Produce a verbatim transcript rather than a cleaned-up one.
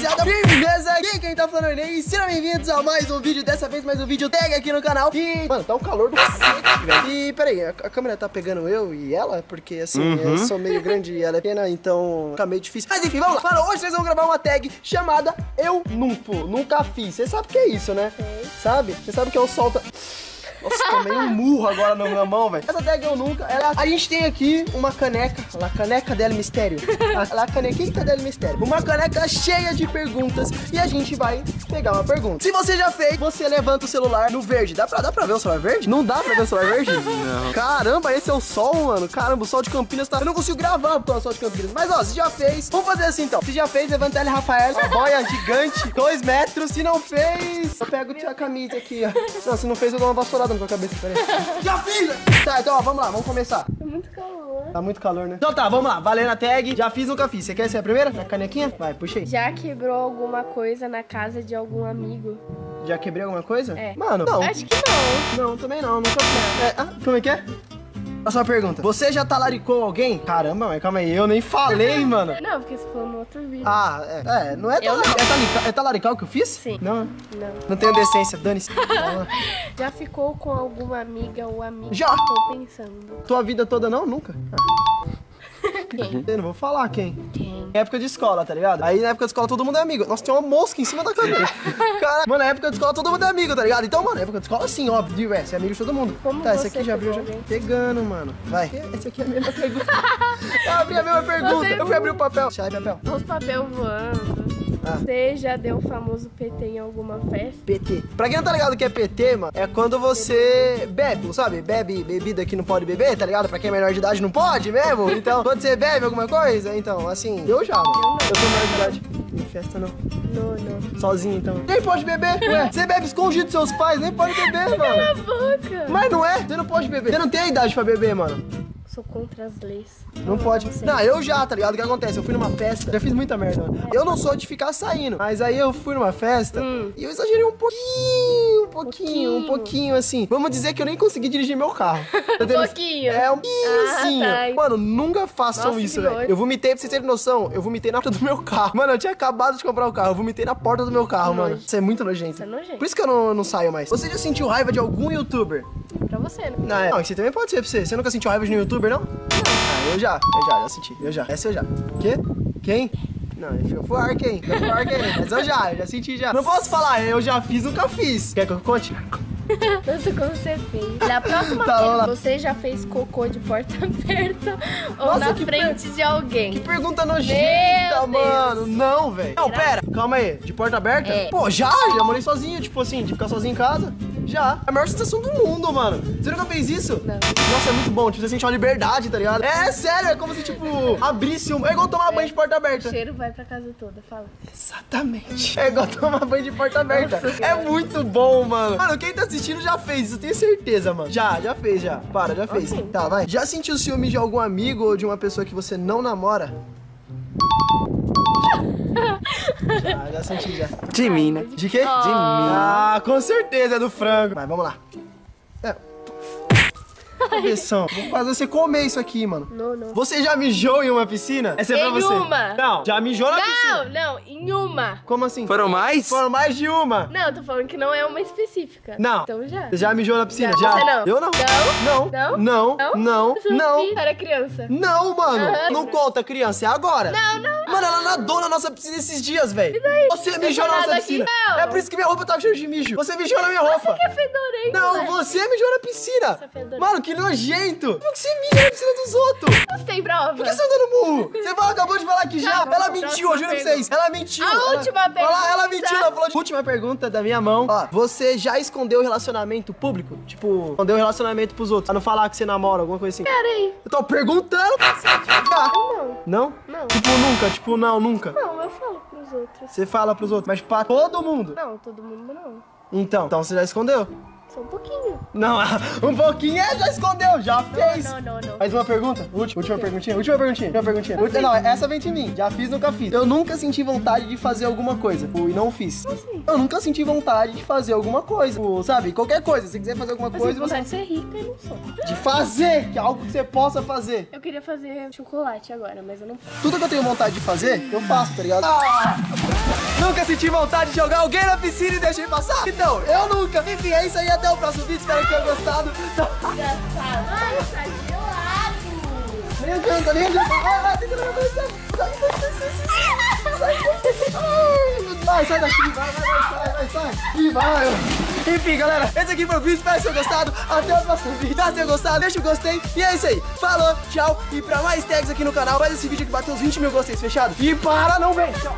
rapaziada, beleza? Aqui quem tá falando é o Ine, e sejam bem-vindos a mais um vídeo, dessa vez mais um vídeo tag aqui no canal. E, mano, tá um calor do cacete, velho. E, peraí, a, a câmera tá pegando eu e ela, porque, assim, uhum. eu sou meio grande e ela é pequena, então fica meio difícil. Mas, enfim, vamos lá. Mano, hoje nós vamos gravar uma tag chamada Eu Nunca, nunca Fiz. Você sabe o que é isso, né? Sim. Sabe? Você sabe que eu solto... Nossa, tomei um murro agora na minha mão, velho. Essa tag eu nunca, ela... A gente tem aqui uma caneca, a caneca del mistério. A, a canequita del mistério. Uma caneca cheia de perguntas. E a gente vai pegar uma pergunta. Se você já fez, você levanta o celular no verde. Dá pra, dá pra ver o celular verde? Não dá pra ver o celular verde? Não. Caramba, esse é o sol, mano. Caramba, o sol de Campinas tá... Eu não consigo gravar por causa do sol de Campinas. Mas, ó, se já fez, vamos fazer assim, então. Se já fez, levanta ele, Rafael. Uma boia gigante, dois metros. Se não fez, eu pego a camisa aqui, ó. Não, se não fez, eu dou uma vassourada na tua cabeça, peraí. Já fiz! Tá, então, ó, vamos lá, vamos começar. Tá muito calor. Tá muito calor, né? Então tá, vamos lá, valendo a tag. Já fiz, nunca fiz. Você quer ser a primeira? Na canequinha? Vai, puxa aí. Já quebrou alguma coisa na casa de algum amigo? Já quebrei alguma coisa? É. Mano, não. Acho que não. Não, também não, nunca fiz. É, ah, como é que é? A sua pergunta, você já talaricou alguém? Caramba, mas calma aí, eu nem falei, mano. Não, porque você falou no outro vídeo. Ah, é, é não é talarical. É talarical, é talarical que eu fiz? Sim. Não? Não. Não tenho decência, dane-se. Já ficou com alguma amiga ou amigo? Já. Tô pensando. Tua vida toda não? Nunca? Ah. Quem? Eu não vou falar quem. Quem? Na época de escola, tá ligado? Aí na época de escola todo mundo é amigo. Nossa, tem uma mosca em cima da cadeira. Cara, mano, na época de escola todo mundo é amigo, tá ligado? Então, mano, na época de escola sim, óbvio, é, você é amigo de todo mundo. Como tá, esse aqui já abriu, já vem pegando, mano. Vai. Esse aqui é a mesma pergunta. Eu abri a mesma pergunta. Você... Eu fui abrir o papel. Sai, papel. Os papel voando. Ah. Você já deu o famoso P T em alguma festa? P T. Pra quem não tá ligado o que é P T, mano, é quando você bebe, sabe? Bebe bebida que não pode beber, tá ligado? Pra quem é menor de idade não pode mesmo. Então, quando você bebe alguma coisa, então, assim, eu já, mano. Eu, não. eu sou menor de idade. Em festa não. Não, não. Sozinho, então. Nem pode beber, ué. Você bebe escondido dos seus pais, nem pode beber, mano. Cala a boca. Mas não é? Você não pode beber. Você não tem a idade pra beber, mano. Sou contra as leis. Não, não pode. Não, eu já, tá ligado? O que acontece? Eu fui numa festa, já fiz muita merda. É. Eu não sou de ficar saindo, mas aí eu fui numa festa hum. e eu exagerei um pouquinho, um pouquinho, pouquinho, um pouquinho, assim. Vamos dizer que eu nem consegui dirigir meu carro. Um pouquinho? É, um pouquinho. Ah, tá. Mano, nunca façam Nossa, isso, velho. Eu vomitei, pra vocês terem noção, eu vomitei na porta do meu carro. Mano, eu tinha acabado de comprar o carro, eu vomitei na porta do meu carro, Nojo. mano. Isso é muito nojento. Isso é nojento. Por isso que eu não, não saio mais. Você já sentiu raiva de algum youtuber? Pra você, né? Não, é. não, isso também pode ser pra você. Você nunca sentiu raiva de um youtuber, não? Não. Ah, eu já, eu já, já senti, eu já. Essa eu já. Quê? Quem? Não, eu fui o arco, hein? Eu fui o arco, hein? Mas eu já, eu já senti, já. Não posso falar, eu já fiz, nunca fiz. Quer que eu conte? Nossa, como você fez. Na próxima tá, vez, lá. Você já fez cocô de porta aberta ou Nossa, na frente per... de alguém? Que pergunta nojenta, mano. Não, velho. Não, pera. Calma aí. De porta aberta? É. Pô, já? Já morei sozinho, tipo assim, de ficar sozinho em casa. Já. É a maior sensação do mundo, mano. Você nunca fez isso? Não. Nossa, é muito bom. Tipo, você sente uma liberdade, tá ligado? É, é sério. É como se, tipo, abrisse um... É igual tomar é. banho de porta aberta. O cheiro vai pra casa toda, fala. Exatamente. É igual tomar banho de porta aberta. Nossa, é muito bom, mano. Mano, quem tá assistindo já fez isso, eu tenho certeza, mano. Já, já fez, já. Para, já fez. Okay. Tá, vai. Já sentiu ciúme de algum amigo ou de uma pessoa que você não namora? Já, já senti, já. De mim, né? De quê? De mim. Ah, com certeza, é do frango. Mas vamos lá. É. Vou fazer você comer isso aqui, mano. Não, não. Você já mijou em uma piscina? Essa é pra você. Em uma. Não, já mijou na não, piscina. Não, não, em uma. Como assim? Foram mais? Foram mais de uma. Não, eu tô falando que não é uma específica. Não. Então já. Você já mijou na piscina? Já. já. Você não. Eu não. Não. Não. Não. Não. Não. não. não. Para criança. Não, mano. Uhum. Não conta, criança. É agora. Não, não. Mano, ela nadou na nossa piscina esses dias, velho. Você mijou na nossa piscina. Não. É por isso que minha roupa tá cheia de mijo. Você mijou na minha roupa. Você que é fedorento. Não, né? Você mijou na piscina. Você é mano, que Que nojento! Por que você mija na piscina dos outros? Não tem prova. Por que você tá dando burro? Você fala, acabou de falar que já. Não, ela mentiu, eu juro pra vocês. Ela mentiu. A ela... última pergunta. Ela, ela mentiu, ela falou de... Última pergunta da minha mão. Ó, você já escondeu relacionamento público? Tipo, escondeu relacionamento pros outros. Pra não falar que você namora, alguma coisa assim. Pera aí. Eu tô perguntando. Não. Não? Não. Tipo, nunca. Tipo, não, nunca. Não, eu falo pros outros. Você fala pros outros, mas pra todo mundo? Não, todo mundo não. Então, então você já escondeu? Só um pouquinho. Não, um pouquinho é, já escondeu, já fez. Não, não, não. Mais uma pergunta? Última, última perguntinha, última perguntinha, última perguntinha. Não, não, essa vem de mim. Já fiz, nunca fiz. Eu nunca senti vontade de fazer alguma coisa. E não fiz. Assim? Eu nunca senti vontade de fazer alguma coisa. Ou, sabe, qualquer coisa. Se quiser fazer alguma eu coisa... Você ser rica e não sou. De fazer, que é algo que você possa fazer. Eu queria fazer chocolate agora, mas eu não... Tudo que eu tenho vontade de fazer, eu faço, tá ligado? Ah! Nunca senti vontade de jogar alguém na piscina e deixei passar? Então, eu nunca. Enfim, é isso aí. Até o próximo vídeo. Espero que tenham gostado. Nem adianta, nem adianta. Ah, tem que levar coisa. Sai, sai, sai, sai, sai. Vai, sai daqui. Vai, vai, vai, sai. E vai. Enfim, galera, esse aqui foi o vídeo. Espero que tenham gostado. Até o próximo vídeo. Se tenham gostado, deixa o gostei. E é isso aí. Falou, tchau. E pra mais tags aqui no canal, faz esse vídeo que bateu os vinte mil gostei, fechado? E para, não vem. Tchau.